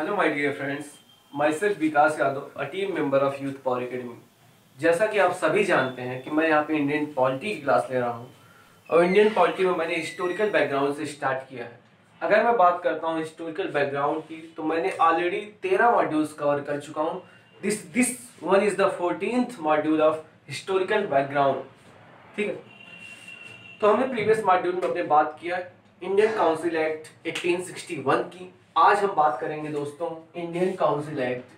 Hello my dear friends, myself Vikas Yadav, a team member of youth power academy. जैसा कि आप सभी जानते हैं कि मैं यहाँ पे इंडियन पॉलिटी की क्लास ले रहा हूँ और इंडियन पॉलिटी में मैंने हिस्टोरिकल बैकग्राउंड से स्टार्ट किया है। अगर मैं बात करता हूँ हिस्टोरिकल बैकग्राउंड की, तो मैंने ऑलरेडी 13 मॉड्यूल्स कवर कर चुका हूँ। This one is the 14th module of historical background. ठीक है, तो हमने प्रीवियस मॉड्यूल में अपने बात किया इंडियन काउंसिल एक्ट 1861 की। आज हम बात करेंगे दोस्तों इंडियन काउंसिल एक्ट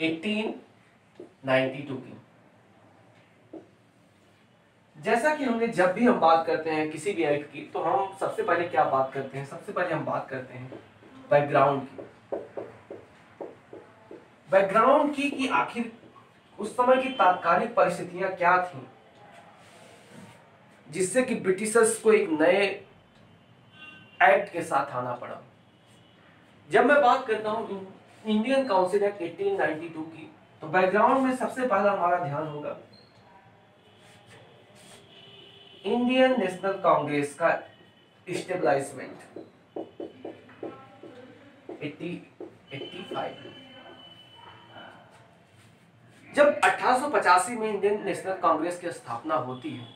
1892 की। जैसा कि हमने जब भी हम बात करते हैं किसी भी एक्ट की, तो हम सबसे पहले क्या बात करते हैं? सबसे पहले हम बात करते हैं बैकग्राउंड की। बैकग्राउंड की कि आखिर उस समय की तात्कालिक परिस्थितियां क्या थीं, जिससे कि ब्रिटिशर्स को एक नए एक्ट के साथ आना पड़ा। जब मैं बात करता हूं इंडियन काउंसिल एक्ट 1892 की, तो बैकग्राउंड में सबसे पहला हमारा ध्यान होगा इंडियन नेशनल कांग्रेस का स्टेबलाइजमेंट 1885। जब 1885 में इंडियन नेशनल कांग्रेस की स्थापना होती है,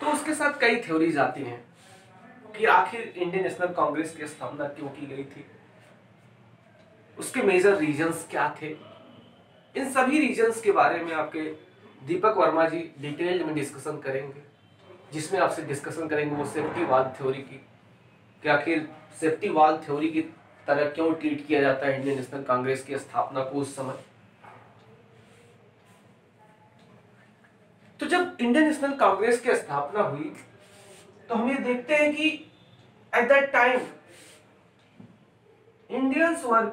तो उसके साथ कई थ्योरीज आती हैं कि आखिर इंडियन नेशनल कांग्रेस की स्थापना क्यों की गई थी, उसके मेजर रीजंस क्या थे। इन सभी रीजंस के बारे में आपके दीपक वर्मा जी डिटेल्ड में डिस्कशन करेंगे, जिसमें आपसे डिस्कशन करेंगे वो सेफ्टी वाल्व थ्योरी की, कि आखिर सेफ्टी वाल्व थ्योरी की तरह क्यों ट्रीट किया जाता है इंडियन नेशनल कांग्रेस की स्थापना को उस समय। तो जब इंडियन नेशनल कांग्रेस की स्थापना हुई, तो हम ये देखते हैं कि at that time Indians were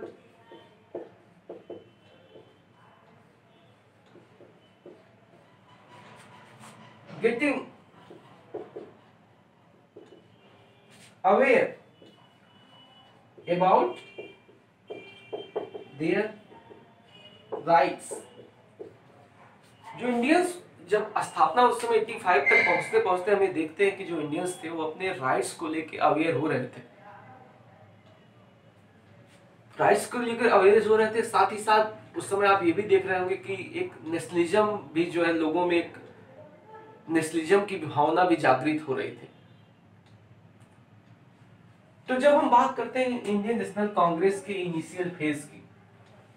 getting aware about their rights। जो इंडियंस जब स्थापना उस समय 85 तक पहुंचते पहुंचते हमें देखते हैं कि जो इंडियंस थे वो अपने राइट्स को लेकर अवेयर हो रहे थे, राइट्स को लेकर अवेयर हो रहे थे। साथ ही साथ उस समय आप ये भी देख रहे होंगे कि एक नेशनलिज्म भी जो है, लोगों में एक नेशनलिज्म की भावना भी जागृत हो रही थी। तो जब हम बात करते हैं इंडियन नेशनल कांग्रेस के इनिशियल फेज की,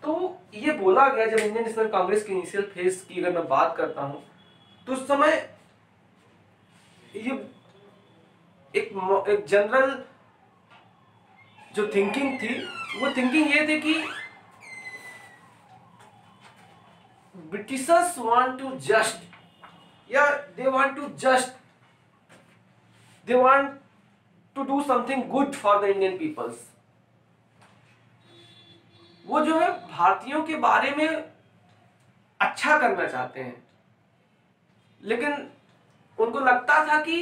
तो ये बोला गया, जब इंडियन नेशनल कांग्रेस के इनिशियल फेज की अगर मैं बात करता हूं, तो उस समय ये एक जनरल जो थिंकिंग थी, वो थिंकिंग ये थी कि Britishers want to do something good for the Indian peoples. वो जो है भारतीयों के बारे में अच्छा करना चाहते हैं, लेकिन उनको लगता था कि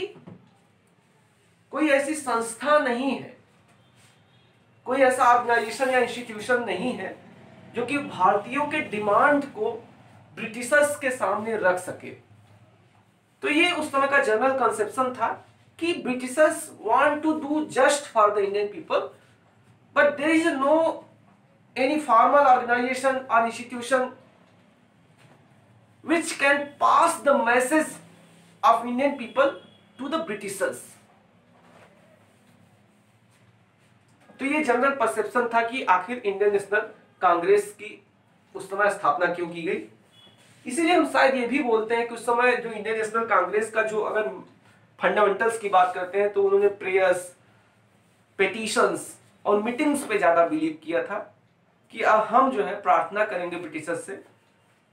कोई ऐसी संस्था नहीं है, कोई ऐसा ऑर्गेनाइजेशन या इंस्टीट्यूशन नहीं है जो कि भारतीयों के डिमांड को ब्रिटिशर्स के सामने रख सके। तो ये उस समय का जनरल कंसेप्शन था कि Britishers want to do just for the Indian people, but there is no any formal organisation और institution which can pass the message of Indian people to the Britishers. तो ये जनरल परसेप्शन था कि आखिर Indian National Congress की उस समय स्थापना क्यों की गई। इसीलिए हम शायद ये भी बोलते हैं कि उस समय जो इंडियन नेशनल कांग्रेस का जो, अगर फंडामेंटल्स की बात करते हैं, तो उन्होंने प्रेयर्स, पेटिशंस और मीटिंग्स पे ज्यादा बिलीव किया था कि अब हम जो है प्रार्थना करेंगे ब्रिटिशर्स से,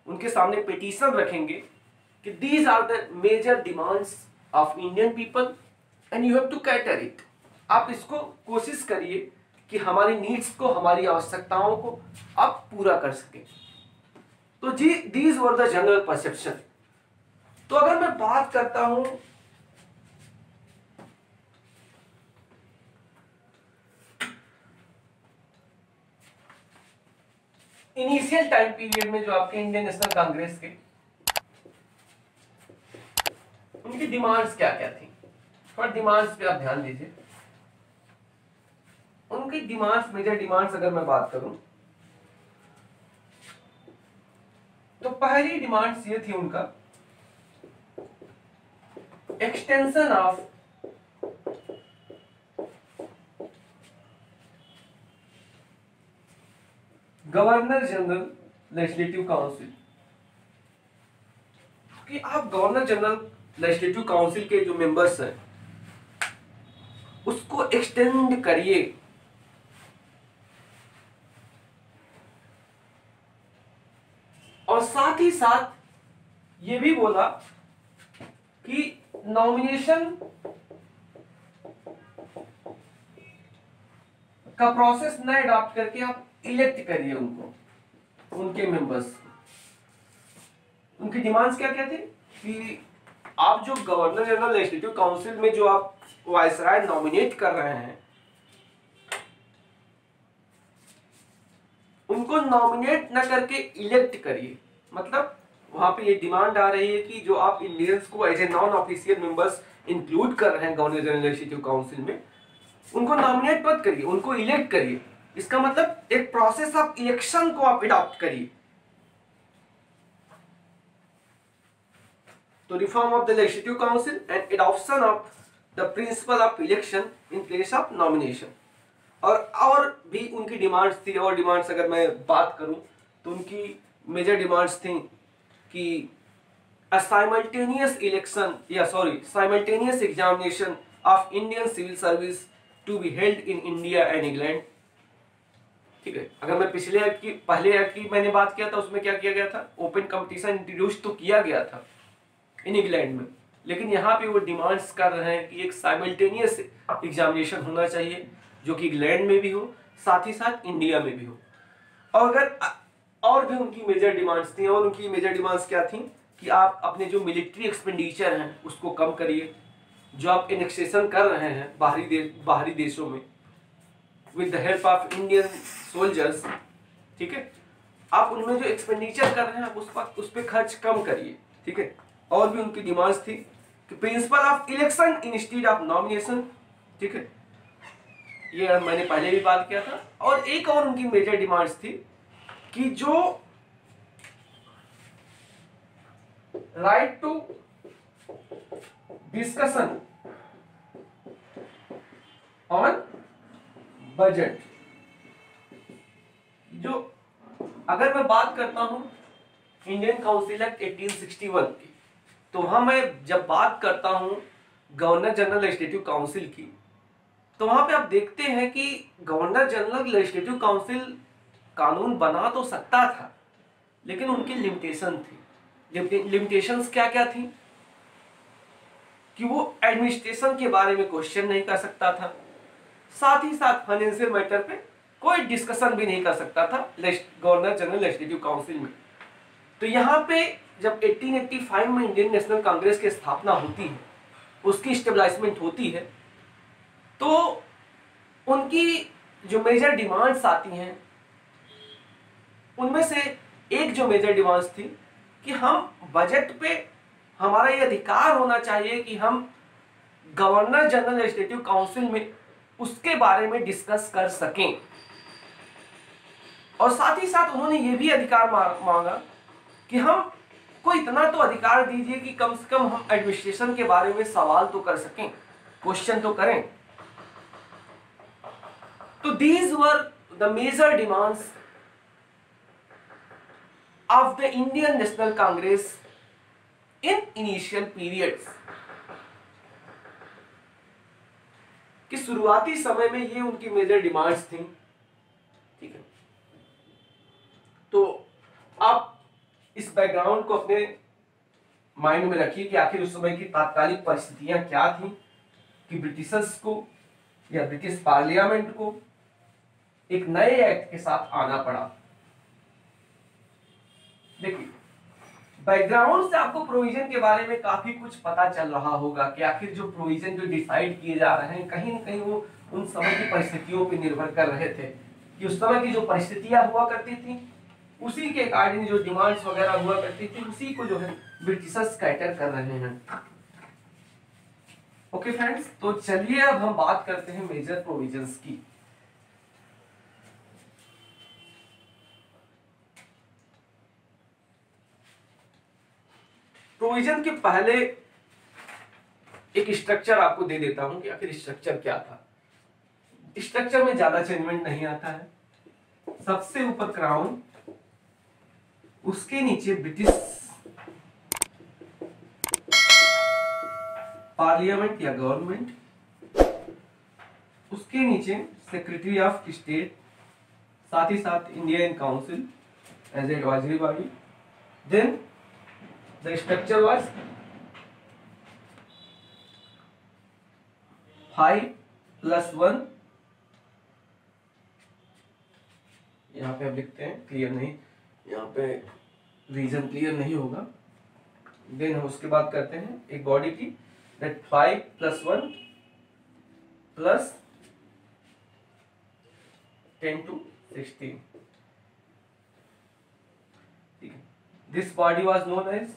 उनके सामने पेटिशन रखेंगे कि these are the major demands of Indian people and you have to cater it. आप इसको कोशिश करिए कि हमारी नीड्स को, हमारी आवश्यकताओं को आप पूरा कर सकें। तो जी, these were the general perception. तो अगर मैं बात करता हूं इनिशियल टाइम पीरियड में जो आपके इंडियन नेशनल कांग्रेस के उनकी डिमांड्स क्या क्या थी, थोड़ा डिमांड्स पे आप ध्यान दीजिए। उनकी डिमांड्स, मेजर डिमांड्स अगर मैं बात करूं तो पहली डिमांड्स ये थी उनका extension of governor general legislative council, कि आप गवर्नर जनरल लेजिस्लेटिव काउंसिल के जो मेंबर्स हैं उसको एक्सटेंड करिए और साथ ही साथ ये भी बोला कि नॉमिनेशन का प्रोसेस न अडॉप्ट करके आप इलेक्ट करिए उनको, उनके मेंबर्स। उनकी डिमांड्स क्या क्या थी कि आप जो गवर्नर जनरल लेजिस्लेटिव काउंसिल में जो आप वाइसराय नॉमिनेट कर रहे हैं उनको नॉमिनेट न करके इलेक्ट करिए। मतलब वहां पे ये डिमांड आ रही है कि जो आप इंडियंस को as a non official members include कर रहे हैं गवर्नर जनरल लेजिस्लेटिव काउंसिल में, उनको नॉमिनेट मत करिए, उनको इलेक्ट करिए। इसका मतलब एक प्रोसेस ऑफ इलेक्शन को आप अडॉप्ट करिए। तो reform of the legislative council and adoption of the principle of election in place of nomination. और भी उनकी डिमांड्स थी, और डिमांड्स अगर मैं बात करूं तो उनकी मेजर डिमांड्स थी कि साइमल्टेनियस इलेक्शन या simultaneous examination of Indian civil service to be held in India and England. ठीक है, अगर मैं पिछले एक्ट की, पहले एक्ट की मैंने बात किया था उसमें क्या किया गया था, ओपन कंपटीशन इंट्रोड्यूस तो किया गया था इन इंग्लैंड में, लेकिन यहाँ पे वो डिमांड्स कर रहे हैं कि एक साइमल्टेनियस एग्जामिनेशन होना चाहिए जो कि इंग्लैंड में भी हो साथ ही साथ इंडिया में भी हो। और अगर और भी उनकी मेजर डिमांड्स थी, और उनकी मेजर डिमांड्स क्या थी कि आप अपने जो मिलिट्री एक्सपेंडिचर हैं उसको कम करिए, जो आप एनेक्सेशन कर रहे हैं बाहरी देशों में with the help of Indian soldiers. ठीक है, आप उनमें जो एक्सपेंडिचर कर रहे हैं आप उस पर खर्च कम करिए। ठीक है, और भी उनकी डिमांड्स थी कि principle of election instead of nomination. ठीक है, ये मैंने पहले भी बात किया था। और एक और उनकी मेजर डिमांड्स थी कि जो right to discussion on budget, जो अगर मैं बात करता हूं इंडियन काउंसिल एक्ट 1861 की, तो वहां मैं जब बात करता हूं गवर्नर जनरल लेजिस्लेटिव काउंसिल की तो वहां पे आप देखते हैं कि गवर्नर जनरल लेजिस्लेटिव काउंसिल कानून बना तो सकता था लेकिन उनकी लिमिटेशन थी। लिमिटेशंस क्या क्या थी कि वो एडमिनिस्ट्रेशन के बारे में क्वेश्चन नहीं कर सकता था, साथ ही साथ फाइनेंशियल मैटर पे कोई डिस्कशन भी नहीं कर सकता था गवर्नर जनरल लेजिस्लेटिव काउंसिल में। तो यहाँ पे जब 1885 में इंडियन नेशनल कांग्रेस की स्थापना होती है, उसकी स्टेबलाइजमेंट होती है, तो उनकी जो मेजर डिमांड्स आती हैं उनमें से एक जो मेजर डिमांड्स थी कि हम बजट पे हमारा ये अधिकार होना चाहिए कि हम गवर्नर जनरल लेजिस्लेटिव काउंसिल में उसके बारे में डिस्कस कर सकें। और साथ ही साथ उन्होंने ये भी अधिकार मांगा कि हम को इतना तो अधिकार दीजिए कि कम से कम हम एडमिनिस्ट्रेशन के बारे में सवाल तो कर सकें, क्वेश्चन तो करें। तो these were the major demands of the Indian National Congress in initial periods, कि शुरुआती समय में ये उनकी मेजर डिमांड्स थी। ठीक है, तो आप इस बैकग्राउंड को अपने माइंड में रखिए कि आखिर उस समय की तात्कालिक परिस्थितियां क्या थी, कि ब्रिटिशर्स को या ब्रिटिश पार्लियामेंट को एक नए एक्ट के साथ आना पड़ा। देखिए, बैकग्राउंड से आपको प्रोविजन के बारे में काफी कुछ पता चल रहा होगा कि आखिर जो प्रोविजन जो डिसाइड किए जा रहे हैं कहीं ना कहीं वो उन समय की परिस्थितियों पर निर्भर कर रहे थे कि उस समय की जो परिस्थितियां हुआ करती थी उसी के अकॉर्डिंग जो डिमांड्स वगैरह हुआ करती थी उसी को जो है ब्रिटिशर्स कैटर कर रहे हैं। ओके फ्रेंड्स, तो चलिए अब हम बात करते हैं मेजर प्रोविजंस की। प्रोविजन के पहले एक स्ट्रक्चर आपको दे देता हूं कि आखिर स्ट्रक्चर क्या था। स्ट्रक्चर में ज्यादा चेंजमेंट नहीं आता है। सबसे ऊपर क्राउन, उसके नीचे ब्रिटिश पार्लियामेंट या गवर्नमेंट, उसके नीचे सेक्रेटरी ऑफ स्टेट, साथ ही साथ Indian council as advisory body. Then the structure was 5+1, यहाँ पे आप लिखते हैं, क्लियर नहीं, यहाँ पे रीजन क्लियर नहीं होगा। देन हम उसके बाद करते हैं एक बॉडी की, दैट 5+1+10 to 16, ठीक है। This body was known as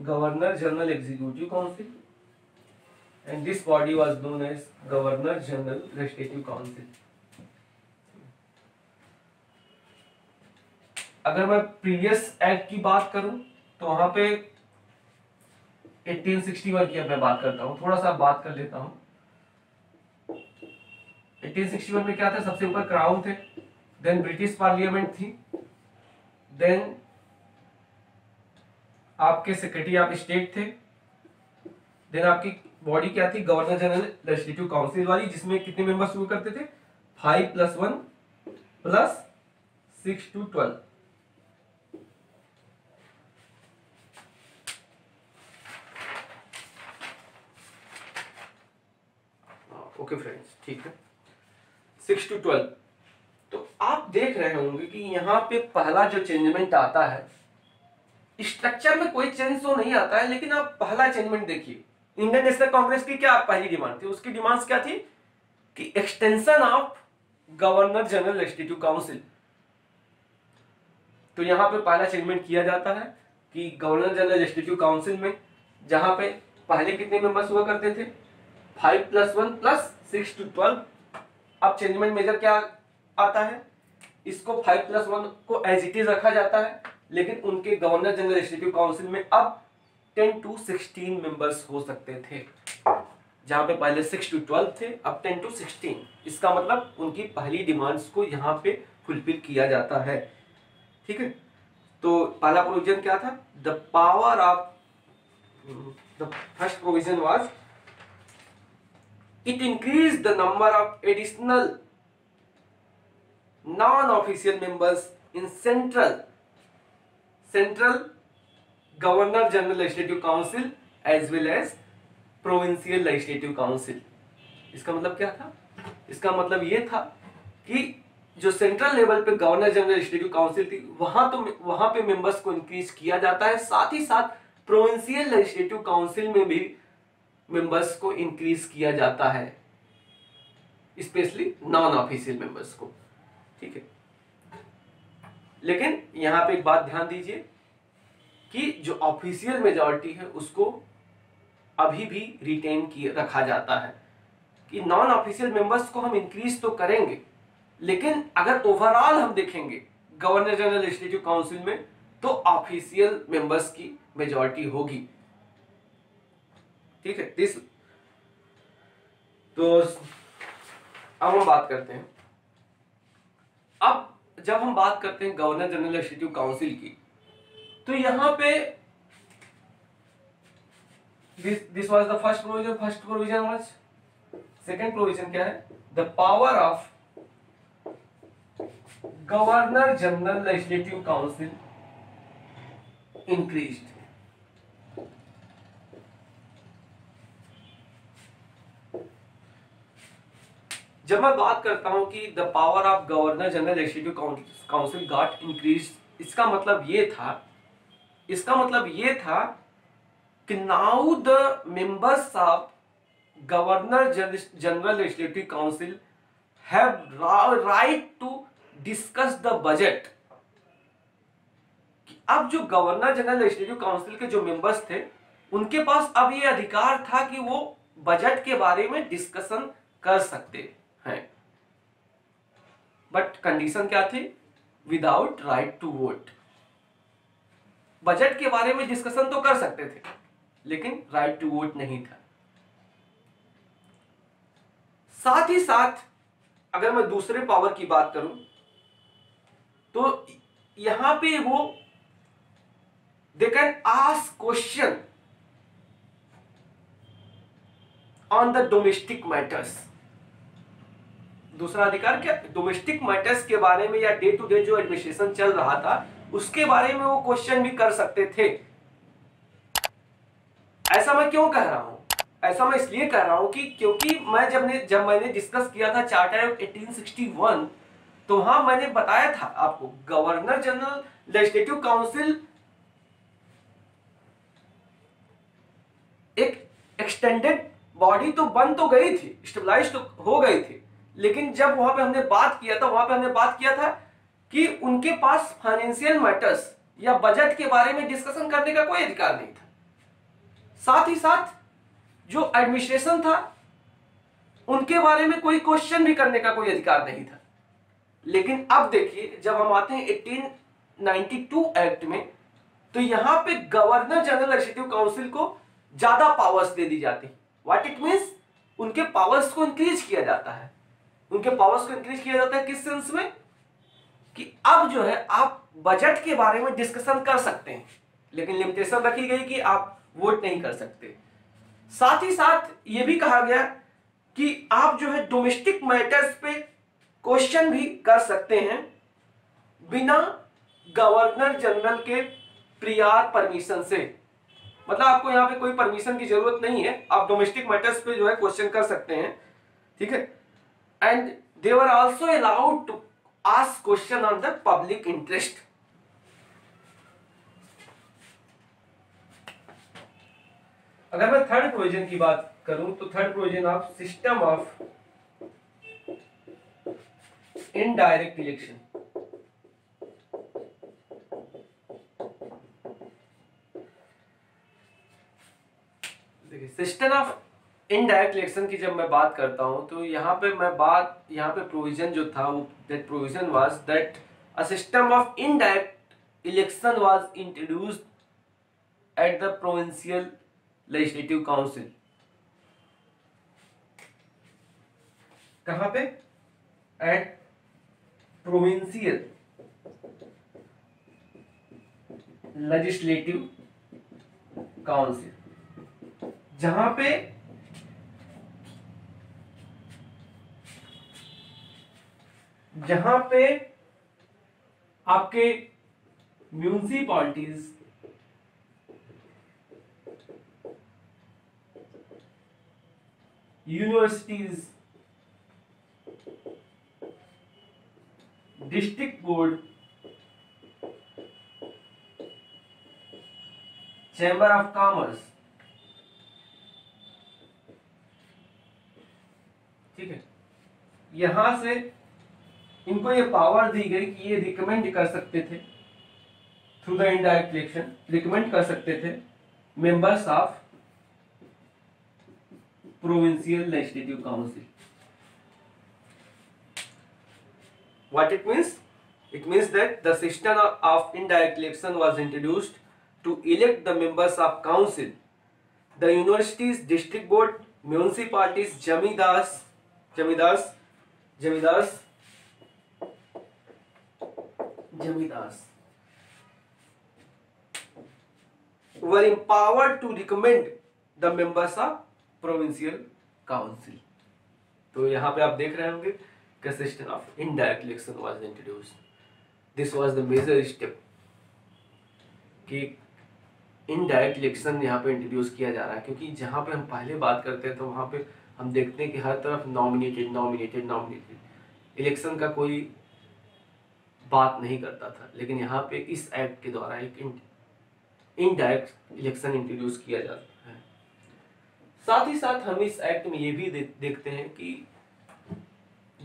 governor general executive council and this body was known as governor general legislative council. अगर मैं प्रीवियस एक्ट की बात करूं तो वहां पे 1861 की अब मैं बात करता हूं, थोड़ा सा बात कर लेता हूं। 1861 में क्या था, सबसे ऊपर क्राउन थे, देन ब्रिटिश पार्लियामेंट थी, देन आपके सेक्रेटरी ऑफ स्टेट थे, देन आपकी बॉडी क्या थी, गवर्नर जनरल लेजिस्लेटिव काउंसिल वाली, जिसमें कितने मेंबर्स हुआ करते थे, 5+1+6 to 12। ओके फ्रेंड्स, ठीक है, 6 to 12। तो आप देख रहे होंगे कि यहाँ पे पहला जो चेंजमेंट आता है, स्ट्रक्चर में कोई चेंज तो नहीं आता है, लेकिन आप पहला चेंजमेंट देखिए। इंडियन नेशनल कांग्रेस की क्या पहली डिमांड थी, उसकी डिमांड्स क्या थी कि extension of governor general legislative council. तो यहाँ पे पहला चेंजमेंट किया जाता है कि गवर्नर जनरल लेजिस्लेटिव काउंसिल में, जहां पे पहले कितने मेंबर्स हुआ करते थे, 5+1+6 to 12, अब चेंजमेंट मेजर क्या आता है, इसको 5+1 को एज इट इज रखा जाता है, लेकिन उनके गवर्नर जनरल लेजिस्लेटिव काउंसिल में अब 10 to 16 मेंबर्स हो सकते थे, जहां पे पहले 6 to 12 थे, अब 10 to 16। इसका मतलब उनकी पहली डिमांड्स को यहाँ पे फुलफिल किया जाता है, ठीक है। तो पहला प्रोविजन क्या था, the power of the first provision was it increased the number of additional non-official members in central governor general legislative council as well as provincial legislative council। इसका मतलब क्या था, इसका मतलब ये था कि जो सेंट्रल लेवल पे गवर्नर जनरल लेजिस्लेटिव काउंसिल थी वहां पे मेंबर्स को इंक्रीज किया जाता है, साथ ही साथ प्रोविंशियल लेजिस्लेटिव काउंसिल में भी मेंबर्स को इंक्रीज किया जाता है, स्पेशली नॉन ऑफिशियल मेंबर्स को, ठीक है। लेकिन यहां पे एक बात ध्यान दीजिए कि जो ऑफिशियल मेजॉरिटी है उसको अभी भी रिटेन किए रखा जाता है कि नॉन ऑफिशियल मेंबर्स को हम इंक्रीज तो करेंगे, लेकिन अगर ओवरऑल हम देखेंगे गवर्नर जनरल लेजिस्लेटिव काउंसिल में तो ऑफिशियल मेंबर्स की मेजॉरिटी होगी, ठीक है। तो अब हम बात करते हैं, अब जब हम बात करते हैं गवर्नर जनरल लेजिस्लेटिव काउंसिल की, तो यहां पे this was the first provision. First provision was, second provision क्या है, the power of governor general legislative council increased. जब मैं बात करता हूं कि the power of governor general legislative council got increase, इसका मतलब ये था कि now the members of governor general legislative council have right to discuss the budget अब जो गवर्नर जनरल लेजिस्लेटिव काउंसिल के जो मेंबर्स थे उनके पास अब ये अधिकार था कि वो बजट के बारे में डिस्कशन कर सकते हैं, बट कंडीशन क्या थी? Without right to vote. Budget के बारे में डिस्कशन तो कर सकते थे लेकिन राइट टू वोट नहीं था। साथ ही साथ अगर मैं दूसरे पावर की बात करूं तो यहां पे वो they can ask question on the domestic matters. दूसरा अधिकार क्या? डोमेस्टिक मैटर्स के बारे में या डे टू डे जो एडमिनिस्ट्रेशन चल रहा था उसके बारे में वो क्वेश्चन भी कर सकते थे। ऐसा मैं क्यों कह रहा हूं? ऐसा मैं इसलिए कह रहा हूं कि क्योंकि मैं जब मैंने डिस्कस किया था चार्टर ऑफ 1861 तो वहां मैंने बताया था आपको गवर्नर जनरल लेजिस्लेटिव काउंसिल एक एक्सटेंडेड बॉडी तो बन तो गई थी, स्टेबलाइज तो हो गई थी, लेकिन जब वहां पे हमने बात किया था कि उनके पास फाइनेंशियल मैटर्स या बजट के बारे में डिस्कशन करने का कोई अधिकार नहीं था। साथ ही साथ जो एडमिनिस्ट्रेशन था उनके बारे में कोई क्वेश्चन भी करने का कोई अधिकार नहीं था। लेकिन अब देखिए जब हम आते हैं 1892 एक्ट में तो यहां पे गवर्नर जनरल लेजिस्लेटिव काउंसिल को ज्यादा पावर्स दे दी जाती है। व्हाट इट मींस, उनके पावर्स को इंक्रीज किया जाता है। उनके पावर्स को इंक्रीज किया जाता है किस सेंस में कि अब जो है आप बजट के बारे में डिस्कशन कर सकते हैं लेकिन लिमिटेशन रखी गई कि आप वोट नहीं कर सकते। साथ ही साथ ये भी कहा गया कि आप जो है डोमेस्टिक मैटर्स पे क्वेश्चन भी कर सकते हैं बिना गवर्नर जनरल के प्रियर परमिशन से। मतलब आपको यहाँ पे कोई परमिशन की जरूरत नहीं है, आप डोमेस्टिक मैटर्स पे जो है क्वेश्चन कर सकते हैं, ठीक है। And they were also allowed to ask question on the public interest. अगर मैं थर्ड प्रोविजन की बात करूं तो third provision of system of indirect election. देखिए सिस्टम ऑफ इनडायरेक्ट इलेक्शन की जब मैं बात करता हूं तो यहाँ पे प्रोविजन जो था वो that provision was that a system of indirect election was introduced at the provincial legislative council. कहां पे? एट प्रोविंशियल लेजिस्लेटिव काउंसिल, जहां पे आपके municipalities, universities, district board, chamber of commerce, ठीक है, यहां से इनको ये पावर दी गई कि ये रिकमेंड कर सकते थे through the indirect election, recommend कर सकते थे members of provincial legislative council. What it means? It means that the system of indirect election was introduced to elect the members of council, the universities, district board, municipalities, zamindars were empowered to recommend the members of provincial council. तो यहाँ पे आप देख रहे होंगे कि system of indirect election was introduced. This was the major step कि indirect election यहाँ पे इंट्रोड्यूस किया जा रहा है, क्योंकि जहाँ पे हम पहले बात करते हैं तो वहाँ पे हम देखते हैं कि हर तरफ नॉमिनेटेड इलेक्शन का कोई बात नहीं करता था, लेकिन यहाँ पे इस एक्ट के द्वारा एक इनडायरेक्ट इलेक्शन इंट्रोड्यूस किया जाता है। साथ ही साथ हम इस एक्ट में ये भी देखते हैं कि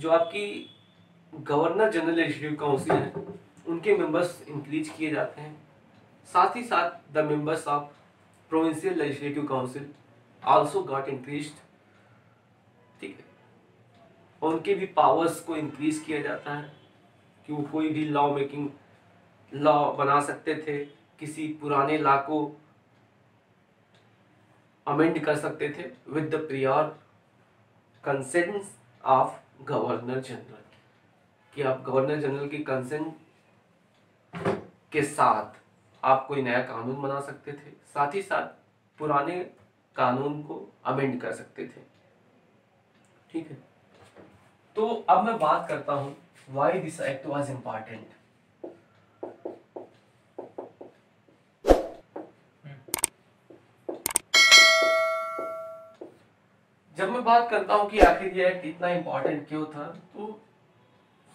जो आपकी गवर्नर जनरल लेजिस्लेटिव काउंसिल है उनके मेंबर्स इंक्रीज किए जाते हैं, साथ ही साथ the members of provincial legislative council also got increased, ठीक है, उनके भी पावर्स को इंक्रीज किया जाता है कि वो कोई भी लॉ मेकिंग लॉ बना सकते थे, किसी पुराने लॉ को अमेंड कर सकते थे with the prior consent of governor general, कि आप गवर्नर जनरल की कंसेंट के साथ आप कोई नया कानून बना सकते थे, साथ ही साथ पुराने कानून को अमेंड कर सकते थे, ठीक है। तो अब मैं बात करता हूं why this act was important. जब मैं बात करता हूं कि आखिर ये एक्ट इतना इंपॉर्टेंट क्यों था, तो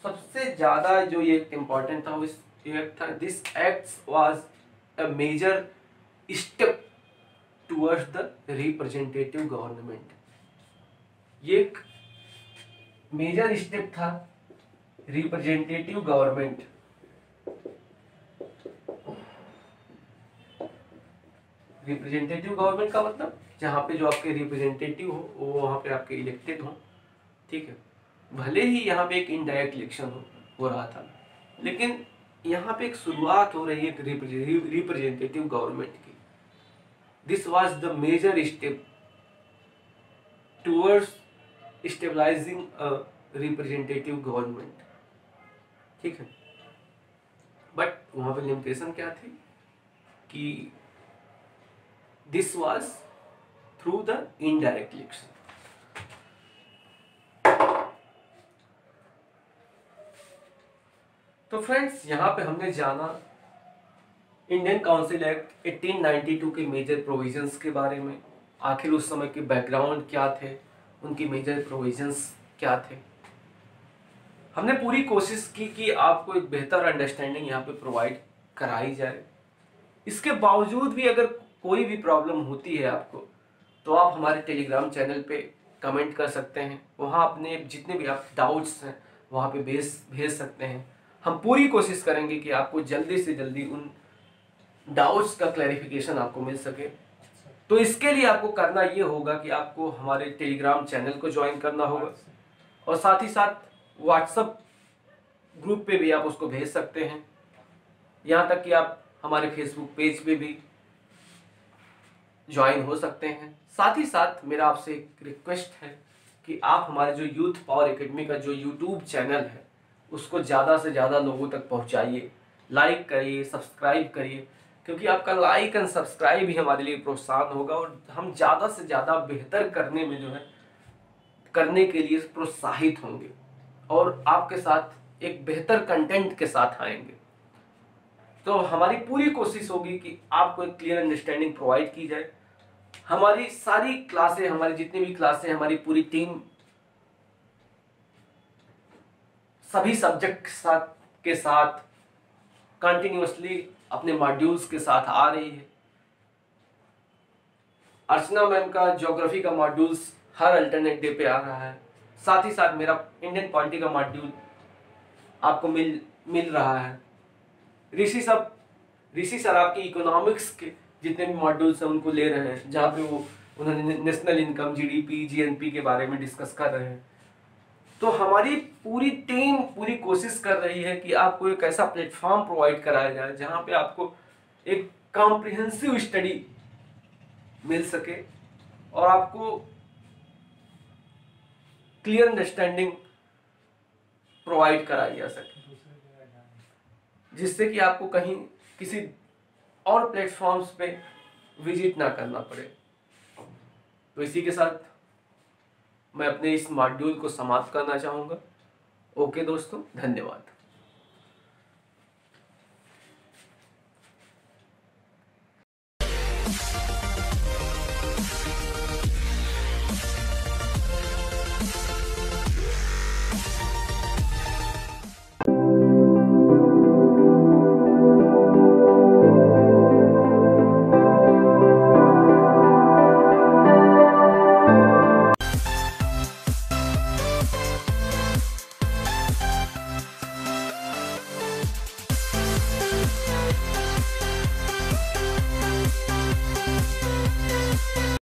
सबसे ज्यादा जो ये एक्ट इंपॉर्टेंट था वो इस एक्ट था। This act was a major step towards the representative government. ये एक मेजर स्टेप था रिप्रेजेंटेटिव गवर्नमेंट का मतलब जहाँ पे जो आपके रिप्रेजेंटेटिव हो वो वहाँ पे आपके इलेक्टेड हो, ठीक है। भले ही यहाँ पे एक इनडायरेक्ट इलेक्शन हो रहा था, लेकिन यहाँ पे एक शुरुआत हो रही है रिप्रेजेंटेटिव गवर्नमेंट की। This was the major step towards stabilising representative government, ठीक है। बट वहाँ पे लिमिटेशन क्या थी कि this was through the indirect election. तो फ्रेंड्स, यहाँ पे हमने जाना इंडियन काउंसिल एक्ट 1892 के मेजर प्रोविजंस के बारे में, आखिर उस समय के बैकग्राउंड क्या थे, उनकी मेजर प्रोविजंस क्या थे। हमने पूरी कोशिश की कि आपको एक बेहतर अंडरस्टैंडिंग यहाँ पे प्रोवाइड कराई जाए। इसके बावजूद भी अगर कोई भी प्रॉब्लम होती है आपको, तो आप हमारे टेलीग्राम चैनल पे कमेंट कर सकते हैं, वहाँ अपने जितने भी आप डाउट्स हैं वहाँ पे भेज सकते हैं। हम पूरी कोशिश करेंगे कि आपको जल्दी से जल्दी उन डाउट्स का क्लैरिफिकेशन आपको मिल सके। तो इसके लिए आपको करना ये होगा कि आपको हमारे टेलीग्राम चैनल को ज्वाइन करना होगा, और साथ ही साथ व्हाट्सएप ग्रुप पे भी आप उसको भेज सकते हैं, यहाँ तक कि आप हमारे फेसबुक पेज पे भी ज्वाइन हो सकते हैं। साथ ही साथ मेरा आपसे एक रिक्वेस्ट है कि आप हमारे जो यूथ पावर एकेडमी का जो यूट्यूब चैनल है उसको ज़्यादा से ज़्यादा लोगों तक पहुंचाइए, लाइक करिए, सब्सक्राइब करिए, क्योंकि आपका लाइक एंड सब्सक्राइब ही हमारे लिए प्रोत्साहन होगा और हम ज़्यादा से ज़्यादा बेहतर करने में जो है करने के लिए प्रोत्साहित होंगे और आपके साथ एक बेहतर कंटेंट के साथ आएंगे। तो हमारी पूरी कोशिश होगी कि आपको एक क्लियर अंडरस्टैंडिंग प्रोवाइड की जाए। हमारी सारी क्लासें, हमारी जितनी भी क्लासें, हमारी पूरी टीम सभी सब्जेक्ट के साथ कंटिन्यूसली अपने मॉड्यूल्स के साथ आ रही है। अर्चना मैम का ज्योग्राफी का मॉड्यूल्स हर अल्टरनेट डे पे आ रहा है, साथ ही साथ मेरा इंडियन पॉलिटी का मॉड्यूल आपको मिल रहा है। ऋषि सर आपकी इकोनॉमिक्स के जितने भी मॉड्यूल्स हैं उनको ले रहे हैं, जहाँ पे उन्होंने नेशनल इनकम, जीडीपी, जीएनपी के बारे में डिस्कस कर रहे हैं। तो हमारी पूरी टीम पूरी कोशिश कर रही है कि आपको एक ऐसा प्लेटफॉर्म प्रोवाइड कराया जाए जहाँ पे आपको एक कॉम्प्रिहेंसिव स्टडी मिल सके और आपको क्लियर अंडरस्टैंडिंग प्रोवाइड कराई जा सके, जिससे कि आपको कहीं किसी और प्लेटफॉर्म्स पे विजिट ना करना पड़े। तो इसी के साथ मैं अपने इस मॉड्यूल को समाप्त करना चाहूँगा। ओके दोस्तों, धन्यवाद।